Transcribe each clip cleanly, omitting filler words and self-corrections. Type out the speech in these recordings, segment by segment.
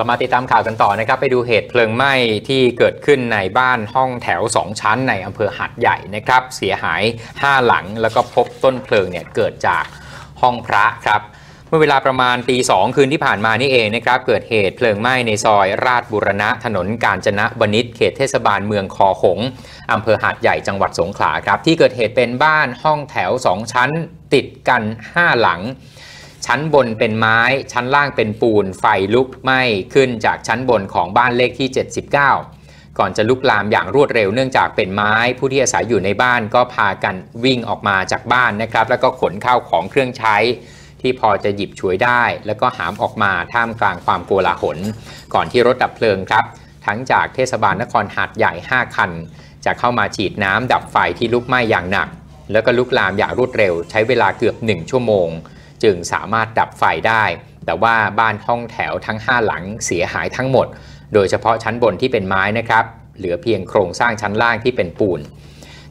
เรามาติดตามข่าวกันต่อนะครับไปดูเหตุเพลิงไหม้ที่เกิดขึ้นในบ้านห้องแถว2ชั้นในอำเภอหาดใหญ่นะครับเสียหาย5หลังแล้วก็พบต้นเพลิงเนี่ยเกิดจากห้องพระครับเมื่อเวลาประมาณตีสองคืนที่ผ่านมานี่เองนะครับเกิดเหตุเพลิงไหม้ในซอยราชบูรณะถนนกาญจนวณิชเขตเทศบาลเมืองคอหงส์อำเภอหาดใหญ่จังหวัดสงขลาครับที่เกิดเหตุเป็นบ้านห้องแถว2ชั้นติดกัน5หลังชั้นบนเป็นไม้ชั้นล่างเป็นปูนไฟลุกไหม้ขึ้นจากชั้นบนของบ้านเลขที่79ก่อนจะลุกลามอย่างรวดเร็วเนื่องจากเป็นไม้ผู้ที่อาศัยอยู่ในบ้านก็พากันวิ่งออกมาจากบ้านนะครับแล้วก็ขนข้าวของเครื่องใช้ที่พอจะหยิบฉวยได้แล้วก็หามออกมาท่ามกลางความโกลาหลก่อนที่รถดับเพลิงครับทั้งจากเทศบาลนครหาดใหญ่5คันจะเข้ามาฉีดน้ำดับไฟที่ลุกไหม้อย่างหนักแล้วก็ลุกลามอย่างรวดเร็วใช้เวลาเกือบ1ชั่วโมงจึงสามารถดับไฟได้แต่ว่าบ้านห้องแถวทั้ง5หลังเสียหายทั้งหมดโดยเฉพาะชั้นบนที่เป็นไม้นะครับเหลือเพียงโครงสร้างชั้นล่างที่เป็นปูน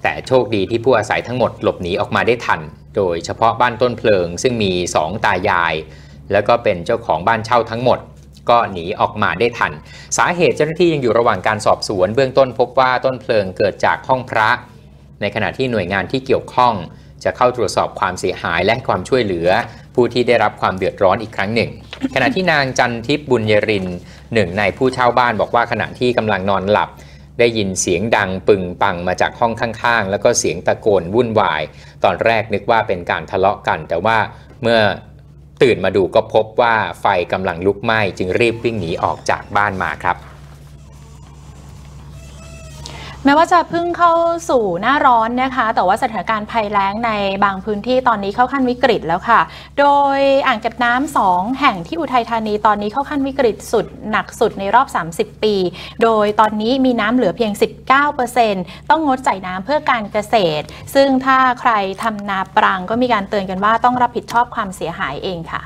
แต่โชคดีที่ผู้อาศัยทั้งหมดหลบหนีออกมาได้ทันโดยเฉพาะบ้านต้นเพลิงซึ่งมี2ตายายแล้วก็เป็นเจ้าของบ้านเช่าทั้งหมดก็หนีออกมาได้ทันสาเหตุเจ้าหน้าที่ยังอยู่ระหว่างการสอบสวนเบื้องต้นพบว่าต้นเพลิงเกิดจากห้องพระในขณะที่หน่วยงานที่เกี่ยวข้องจะเข้าตรวจสอบความเสียหายและให้ความช่วยเหลือผู้ที่ได้รับความเดือดร้อนอีกครั้งหนึ่งขณะที่นางจันทิพย์บุญยรินหนึ่งในผู้เช่าบ้านบอกว่าขณะที่กำลังนอนหลับได้ยินเสียงดังปึงปังมาจากห้องข้างๆแล้วก็เสียงตะโกนวุ่นวายตอนแรกนึกว่าเป็นการทะเลาะกันแต่ว่าเมื่อตื่นมาดูก็พบว่าไฟกำลังลุกไหม้จึงรีบวิ่งหนีออกจากบ้านมาครับแม้ว่าจะเพิ่งเข้าสู่หน้าร้อนนะคะแต่ว่าสถานการณ์ภัยแล้งในบางพื้นที่ตอนนี้เข้าขั้นวิกฤตแล้วค่ะโดยอ่างเก็บน้ำ2แห่งที่อุทัยธานีตอนนี้เข้าขั้นวิกฤตสุดหนักสุดในรอบ30ปีโดยตอนนี้มีน้ำเหลือเพียง 19% ต้องงดจ่ายน้ำเพื่อการเกษตรซึ่งถ้าใครทำนาปรังก็มีการเตือนกันว่าต้องรับผิดชอบความเสียหายเองค่ะ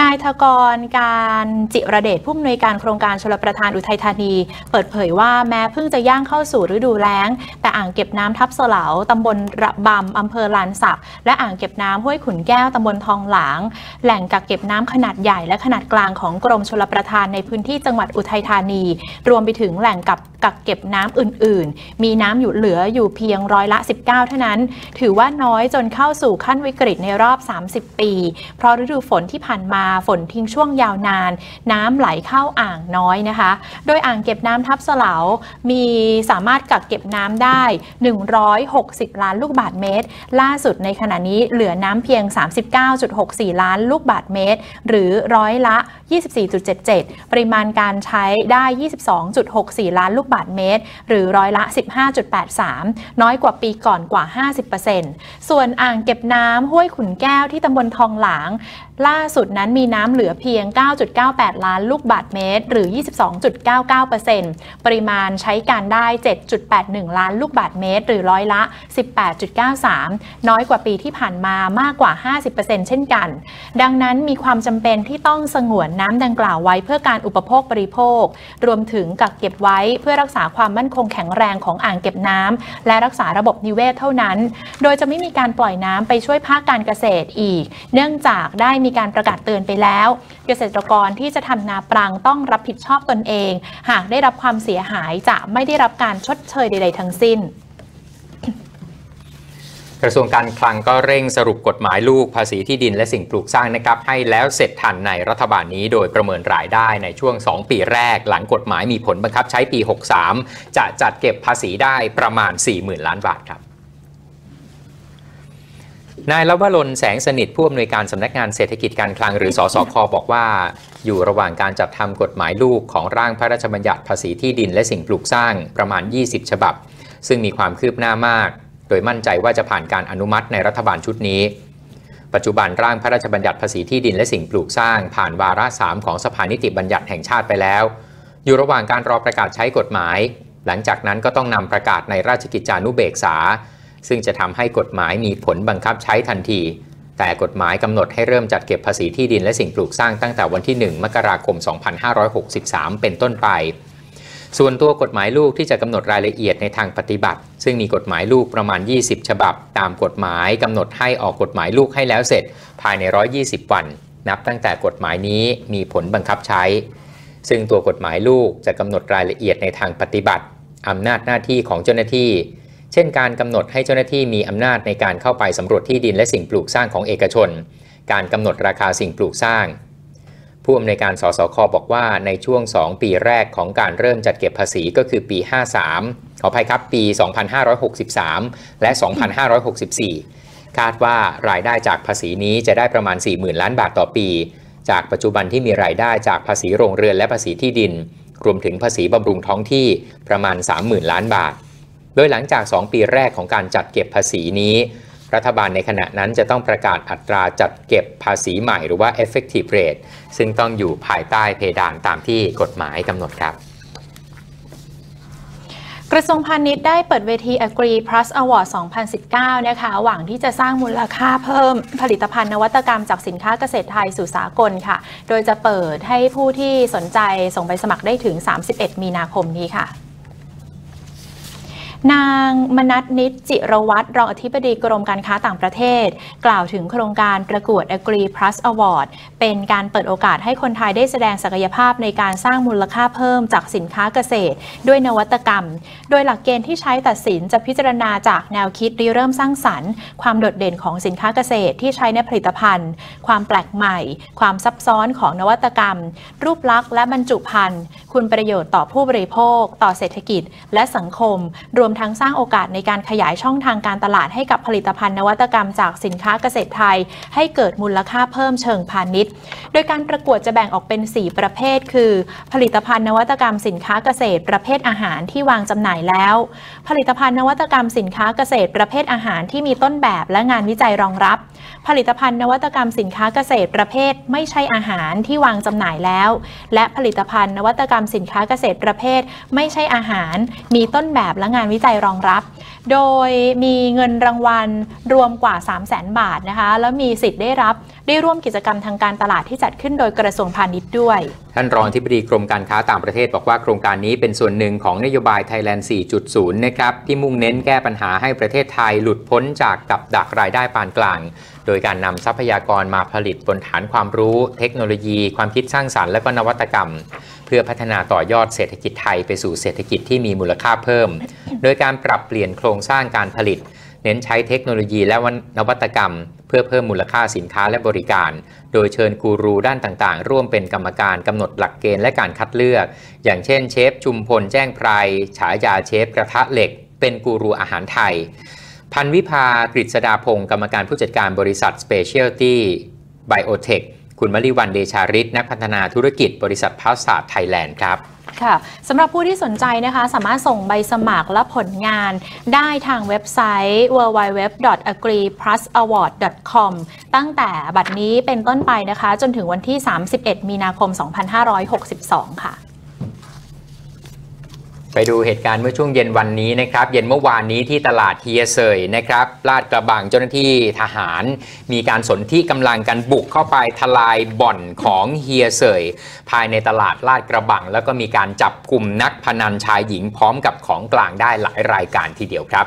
นายธกรการจิระเดชผู้อำนวยการโครงการชลประทานอุทัยธานีเปิดเผยว่าแม้เพิ่งจะย่างเข้าสู่ฤดูแล้งแต่อ่างเก็บน้ำทับเสลาตำบลระบำอำเภอลานสักและอ่างเก็บน้ำห้วยขุนแก้วตำบลทองหลางแหล่งกักเก็บน้ำขนาดใหญ่และขนาดกลางของกรมชลประทานในพื้นที่จังหวัดอุทัยธานีรวมไปถึงแหล่งกักเก็บน้ำอื่นๆมีน้ำอยู่เหลืออยู่เพียง19%เท่านั้นถือว่าน้อยจนเข้าสู่ขั้นวิกฤตในรอบ30ปีเพราะฤดูฝนที่ผ่านมาฝนทิ้งช่วงยาวนานน้ำไหลเข้าอ่างน้อยนะคะโดยอ่างเก็บน้ำทับเสลามีสามารถกักเก็บน้ำได้160ล้านลูกบาศก์เมตรล่าสุดในขณะนี้เหลือน้ำเพียง 39.64 ล้านลูกบาศก์เมตรหรือ100 ละ 24.77 ปริมาณการใช้ได้ 22.64 ล้านลูกบาศก์เมตรหรือ100 ละ 15.83 น้อยกว่าปีก่อนกว่า 50% ส่วนอ่างเก็บน้ำห้วยขุนแก้วที่ตำบลทองหลางล่าสุดนั้นมีน้ำเหลือเพียง 9.98 ล้านลูกบาศก์เมตรหรือ 22.99% ปริมาณใช้การได้ 7.81 ล้านลูกบาศก์เมตรหรือ100 ละ 18.93 น้อยกว่าปีที่ผ่านมามากกว่า 50% เช่นกันดังนั้นมีความจำเป็นที่ต้องสงวนน้ำดังกล่าวไว้เพื่อการอุปโภคบริโภครวมถึงกักเก็บไว้เพื่อรักษาความมั่นคงแข็งแรงของอ่างเก็บน้ำและรักษาระบบนิเวศเท่านั้นโดยจะไม่มีการปล่อยน้ำไปช่วยภาคการเกษตรอีกเนื่องจากได้มีการประกาศเตือนไปแล้วเกษตรกรที่จะทำนาปรังต้องรับผิดชอบตนเองหากได้รับความเสียหายจะไม่ได้รับการชดเชยใดๆทั้งสิ้นกระทรวงการคลังก็เร่งสรุปกฎหมายลูกภาษีที่ดินและสิ่งปลูกสร้างนะครับให้แล้วเสร็จทันในรัฐบาลนี้โดยประเมินรายได้ในช่วง2ปีแรกหลังกฎหมายมีผลบังคับใช้ปี63จะจัดเก็บภาษีได้ประมาณ 40,000 ล้านบาทครับนายลวลแสงสนิทผู้อำนวยการสำนักงานเศรษฐกิจการคลังหรือสสค.บอกว่าอยู่ระหว่างการจัดทำกฎหมายลูกของร่างพระราชบัญญัติภาษีที่ดินและสิ่งปลูกสร้างประมาณ20ฉบับซึ่งมีความคืบหน้ามากโดยมั่นใจว่าจะผ่านการอนุมัติในรัฐบาลชุดนี้ปัจจุบันร่างพระราชบัญญัติภาษีที่ดินและสิ่งปลูกสร้างผ่านวาระ3ของสภานิติบัญญัติแห่งชาติไปแล้วอยู่ระหว่างการรอประกาศใช้กฎหมายหลังจากนั้นก็ต้องนำประกาศในราชกิจจานุเบกษาซึ่งจะทำให้กฎหมายมีผลบังคับใช้ทันทีแต่กฎหมายกำหนดให้เริ่มจัดเก็บภาษีที่ดินและสิ่งปลูกสร้างตั้งแต่วันที่1มกราคม2563เป็นต้นไปส่วนตัวกฎหมายลูกที่จะกำหนดรายละเอียดในทางปฏิบัติซึ่งมีกฎหมายลูกประมาณ20ฉบับตามกฎหมายกำหนดให้ออกกฎหมายลูกให้แล้วเสร็จภายใน120วัน นับตั้งแต่กฎหมายนี้มีผลบังคับใช้ซึ่งตัวกฎหมายลูกจะกำหนดรายละเอียดในทางปฏิบัติอำนาจหน้าที่ของเจ้าหน้าที่เช่นการกำหนดให้เจ้าหน้าที่มีอำนาจในการเข้าไปสำรวจที่ดินและสิ่งปลูกสร้างของเอกชนการกำหนดราคาสิ่งปลูกสร้างผู้อำนวยการสสค.บอกว่าในช่วง2ปีแรกของการเริ่มจัดเก็บภาษีก็คือปี53ขออภัยครับปี2563และ2564คาดว่ารายได้จากภาษีนี้จะได้ประมาณ 40,000 ล้านบาทต่อปีจากปัจจุบันที่มีรายได้จากภาษีโรงเรือนและภาษีที่ดินรวมถึงภาษีบำรุงท้องที่ประมาณ 30,000 ล้านบาทโดยหลังจาก2ปีแรกของการจัดเก็บภาษีนี้รัฐบาลในขณะนั้นจะต้องประกาศอัตราจัดเก็บภาษีใหม่หรือว่า effective rate ซึ่งต้องอยู่ภายใต้เพดานตามที่กฎหมายกำหนดครับกระทรวงพาณิชย์ได้เปิดเวที Agri Plus Award 2019 นะคะหวังที่จะสร้างมูลค่าเพิ่มผลิตภัณฑ์นวัตกรรมจากสินค้าเกษตรไทยสู่สากลค่ะโดยจะเปิดให้ผู้ที่สนใจส่งใบสมัครได้ถึง31มีนาคมนี้ค่ะนางมนัสนิตจิรวัตรรองอธิบดีกรมการค้าต่างประเทศกล่าวถึงโครงการประกวด Agri Plus Award เป็นการเปิดโอกาสให้คนไทยได้แสดงศักยภาพในการสร้างมูลค่าเพิ่มจากสินค้าเกษตรด้วยนวัตกรรมโดยหลักเกณฑ์ที่ใช้ตัดสินจะพิจารณาจากแนวคิดริเริ่มสร้างสรรค์ความโดดเด่นของสินค้าเกษตรที่ใช้ในผลิตภัณฑ์ความแปลกใหม่ความซับซ้อนของนวัตกรรมรูปลักษณ์และบรรจุภัณฑ์คุณประโยชน์ต่อผู้บริโภคต่อเศรษฐกิจและสังคมรวมทั้งสร้างโอกาสในการขยายช่องทางการตลาดให้กับผลิตภัณฑ์นวัตกรรมจากสินค้าเกษตรไทยให้เกิดมูลค่าเพิ่มเชิงพาณิชย์โดยการประกวดจะแบ่งออกเป็น4ประเภทคือผลิตภัณฑ์นวัตกรรมสินค้าเกษตรประเภทอาหารที่วางจำหน่ายแล้วผลิตภัณฑ์นวัตกรรมสินค้าเกษตรประเภทอาหารที่มีต้นแบบและงานวิจัยรองรับผลิตภัณฑ์นวัตกรรมสินค้าเกษตรประเภทไม่ใช่อาหารที่วางจำหน่ายแล้วและผลิตภัณฑ์นวัตกรรมสินค้าเกษตรประเภทไม่ใช่อาหารมีต้นแบบและงานวิจัยรองรับโดยมีเงินรางวัลรวมกว่า 300,000 บาทนะคะแล้วมีสิทธิ์ได้ร่วมกิจกรรมทางการตลาดที่จัดขึ้นโดยกระทรวงพาณิชย์ด้วยท่านรองอธิบดีกรมการค้าต่างประเทศบอกว่าโครงการนี้เป็นส่วนหนึ่งของนโยบาย Thailand 4.0 นะครับที่มุ่งเน้นแก้ปัญหาให้ประเทศไทยหลุดพ้นจากกับดักรายได้ปานกลางโดยการนำทรัพยากรมาผลิตบนฐานความรู้เทคโนโลยีความคิดสร้างสรรค์และก็นวัตกรรมเพื่อพัฒนาต่อยอดเศรษฐกิจไทยไปสู่เศรษฐกิจที่มีมูลค่าเพิ่มโดยการปรับเปลี่ยนโครงสร้างการผลิตเน้นใช้เทคโนโลยีและนวัตกรรมเพื่อเพิ่มมูลค่าสินค้าและบริการโดยเชิญกูรูด้านต่างๆร่วมเป็นกรรมการกำหนดหลักเกณฑ์และการคัดเลือกอย่างเช่นเชฟชุมพลแจ้งไพรฉายาเชฟกระทะเหล็กเป็นกูรูอาหารไทยพันวิภากฤษดาพงศ์กรรมการผู้จัดการบริษัท Specialty bio Tech คุณมลิวรรณเดชาฤทธิ์นักพัฒนาธุรกิจบริษัทพาสตาไทยแลนด์ครับค่ะสำหรับผู้ที่สนใจนะคะสามารถส่งใบสมัครและผลงานได้ทางเว็บไซต์ www.agriplusaward.com ตั้งแต่บัดนี้เป็นต้นไปนะคะจนถึงวันที่31มีนาคม2562ค่ะไปดูเหตุการณ์เมื่อช่วงเย็นวันนี้นะครับเย็นเมื่อวานนี้ที่ตลาดเฮียเซยนะครับลาดกระบังเจ้าหน้าที่ทหารมีการสนธิกำลังกันบุกเข้าไปทลายบ่อนของเฮียเซยภายในตลาดลาดกระบังแล้วก็มีการจับกลุ่มนักพนันชายหญิงพร้อมกับของกลางได้หลายรายการทีเดียวครับ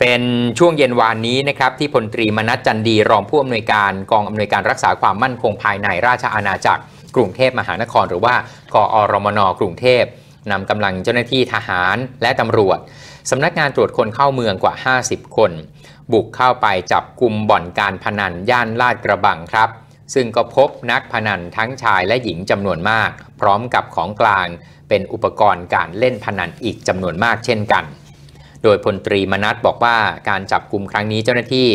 เป็นช่วงเย็นวานนี้นะครับที่พลตรีมนัสจันดีรองผู้อำนวยการกองอำนวยการรักษาความมั่นคงภายในราชอาณาจักรกรุงเทพมหานครหรือว่ากอรมนกรุงเทพนำกำลังเจ้าหน้าที่ทหารและตำรวจสำนักงานตรวจคนเข้าเมืองกว่า50คนบุกเข้าไปจับกุมบ่อนการพนันย่านลาดกระบังครับซึ่งก็พบนักพนันทั้งชายและหญิงจำนวนมากพร้อมกับของกลางเป็นอุปกรณ์การเล่นพนันอีกจำนวนมากเช่นกันโดยพลตรีมนัสบอกว่าการจับกุมครั้งนี้เจ้าหน้าที่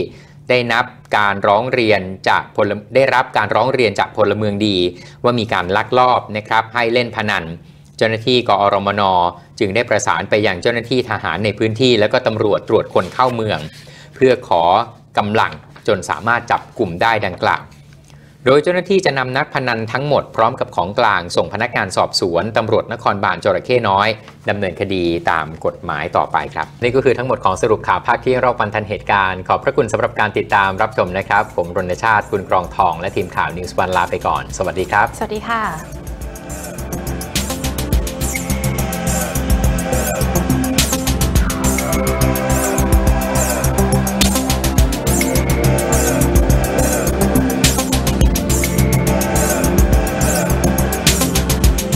ได้รับการร้องเรียนจากพลเมืองดีว่ามีการลักลอบนะครับให้เล่นพนันเจ้าหน้าที่กอรมนจึงได้ประสานไปยังเจ้าหน้าที่ทหารในพื้นที่และก็ตำรวจตรวจคนเข้าเมืองเพื่อขอกำลังจนสามารถจับกลุ่มได้ดังกล่าวโดยเจ้าหน้าที่จะนำนักพนันทั้งหมดพร้อมกับของกลางส่งพนักงานสอบสวนตำรวจนครบาลจระเข้น้อยดำเนินคดีตามกฎหมายต่อไปครับนี่ก็คือทั้งหมดของสรุปข่าวภาคเที่ยงรอบวันทันเหตุการณ์ขอบพระคุณสำหรับการติดตามรับชมนะครับผมรณชาติคุณกรองทองและทีมข่าวนิวส์วันลาไปก่อนสวัสดีครับสวัสดีค่ะ